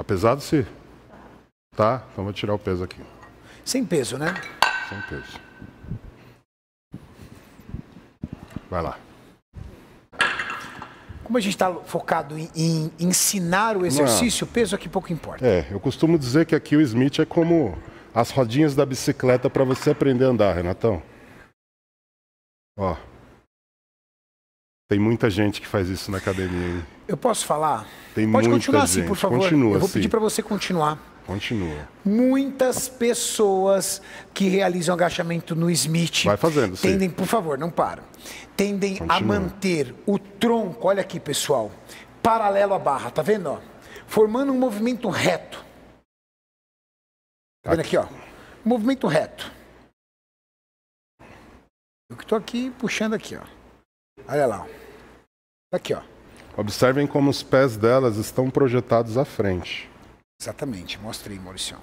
Tá pesado, Si? Tá, então vou tirar o peso aqui. Sem peso, né? Sem peso. Vai lá. Como a gente está focado em ensinar o exercício, o peso aqui pouco importa. É, eu costumo dizer que aqui o Smith é como as rodinhas da bicicleta para você aprender a andar, Renatão. Ó. Tem muita gente que faz isso na academia, hein? Eu posso falar? Tem muita gente. Pode continuar assim, por favor. Continua, eu vou pedir para você continuar. Continua. Muitas pessoas que realizam agachamento no Smith... Vai fazendo, sim. Tendem, por favor, não para. Tendem a manter o tronco, olha aqui, pessoal, paralelo à barra, tá vendo? Ó? Formando um movimento reto. Tá vendo aqui, ó? Movimento reto. Eu que tô aqui puxando aqui, ó. Olha lá, ó. Aqui, ó. Observem como os pés delas estão projetados à frente. Exatamente, mostra aí, Maurício.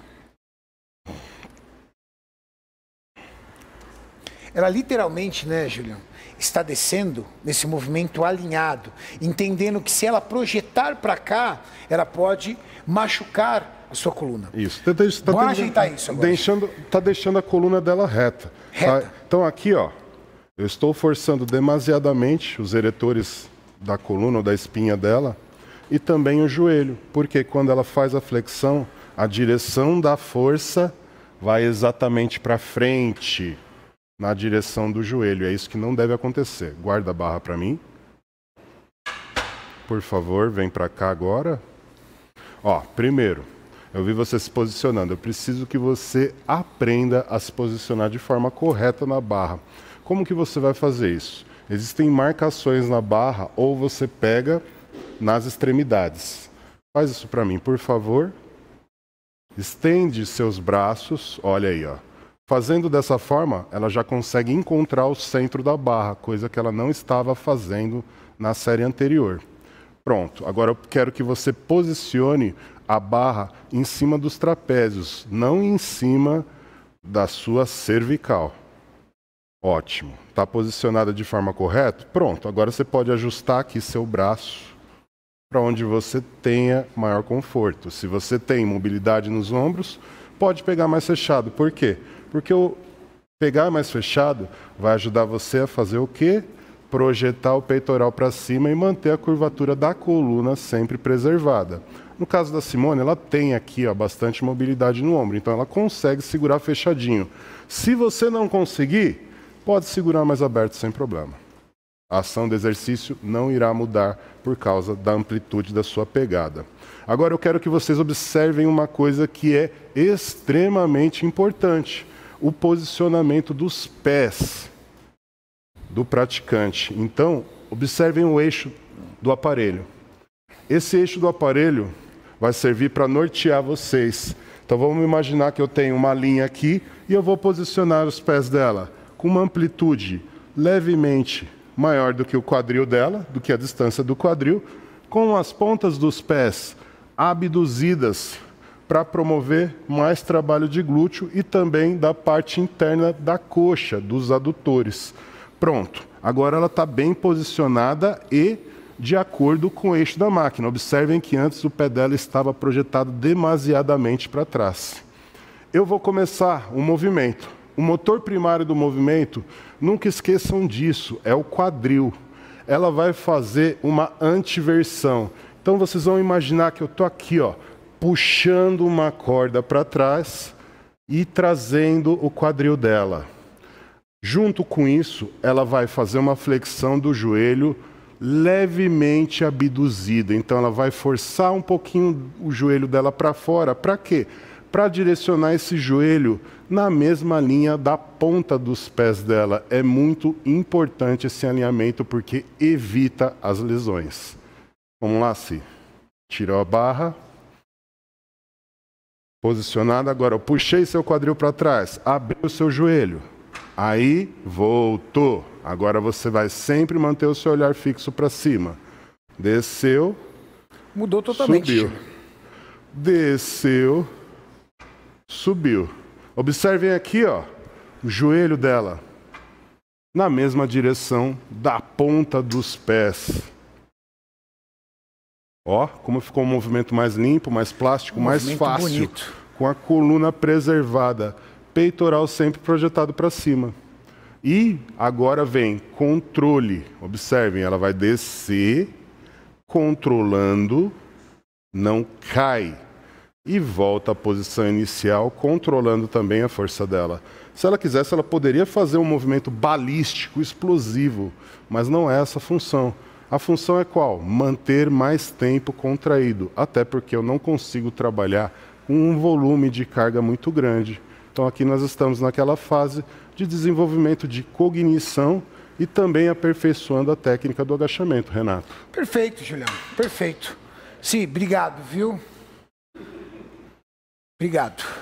Ela literalmente, né, Julião, está descendo nesse movimento alinhado, entendendo que se ela projetar para cá, ela pode machucar a sua coluna. Isso. Bora ajeitar isso agora. Está deixando a coluna dela reta. Reta. Tá? Então aqui, ó, eu estou forçando demasiadamente os eretores da coluna ou da espinha dela. E também o joelho, porque quando ela faz a flexão, a direção da força vai exatamente para frente, na direção do joelho. É isso que não deve acontecer. Guarda a barra para mim. Por favor, vem para cá agora. Ó, primeiro, eu vi você se posicionando. Eu preciso que você aprenda a se posicionar de forma correta na barra. Como que você vai fazer isso? Existem marcações na barra, ou você pega... nas extremidades. Faz isso para mim, por favor. Estende seus braços, olha aí, ó. Fazendo dessa forma, ela já consegue encontrar o centro da barra, coisa que ela não estava fazendo na série anterior. Pronto, agora eu quero que você posicione a barra em cima dos trapézios, não em cima da sua cervical. Ótimo. Está posicionada de forma correta? Pronto, agora você pode ajustar aqui seu braço para onde você tenha maior conforto. Se você tem mobilidade nos ombros, pode pegar mais fechado. Por quê? Porque o pegar mais fechado vai ajudar você a fazer o quê? Projetar o peitoral para cima e manter a curvatura da coluna sempre preservada. No caso da Simone, ela tem aqui, ó, bastante mobilidade no ombro, então ela consegue segurar fechadinho. Se você não conseguir, pode segurar mais aberto sem problema. A ação do exercício não irá mudar por causa da amplitude da sua pegada. Agora eu quero que vocês observem uma coisa que é extremamente importante. O posicionamento dos pés do praticante. Então, observem o eixo do aparelho. Esse eixo do aparelho vai servir para nortear vocês. Então vamos imaginar que eu tenho uma linha aqui e eu vou posicionar os pés dela com uma amplitude levemente maior do que o quadril dela, do que a distância do quadril, com as pontas dos pés abduzidas para promover mais trabalho de glúteo e também da parte interna da coxa, dos adutores. Pronto, agora ela está bem posicionada e de acordo com o eixo da máquina. Observem que antes o pé dela estava projetado demasiadamente para trás. Eu vou começar um movimento. O motor primário do movimento, nunca esqueçam disso, é o quadril. Ela vai fazer uma antiversão. Então vocês vão imaginar que eu estou aqui, ó, puxando uma corda para trás e trazendo o quadril dela. Junto com isso, ela vai fazer uma flexão do joelho levemente abduzida. Então ela vai forçar um pouquinho o joelho dela para fora. Para quê? Para direcionar esse joelho na mesma linha da ponta dos pés dela. É muito importante esse alinhamento porque evita as lesões. Vamos lá, Si. Tirou a barra. Posicionada agora. Eu puxei seu quadril para trás. Abri o seu joelho. Aí, voltou. Agora você vai sempre manter o seu olhar fixo para cima. Desceu. Mudou totalmente. Subiu. Desceu. Subiu. Observem aqui, ó, o joelho dela na mesma direção da ponta dos pés. Ó, como ficou um movimento mais limpo, mais plástico, mais fácil. Bonito. Com a coluna preservada, peitoral sempre projetado para cima. E agora vem controle. Observem, ela vai descer, controlando, não cai. E volta à posição inicial, controlando também a força dela. Se ela quisesse, ela poderia fazer um movimento balístico, explosivo, mas não é essa a função. A função é qual? Manter mais tempo contraído, até porque eu não consigo trabalhar com um volume de carga muito grande. Então aqui nós estamos naquela fase de desenvolvimento de cognição e também aperfeiçoando a técnica do agachamento, Renato. Perfeito, Julião, perfeito. Sim, obrigado, viu? Obrigado.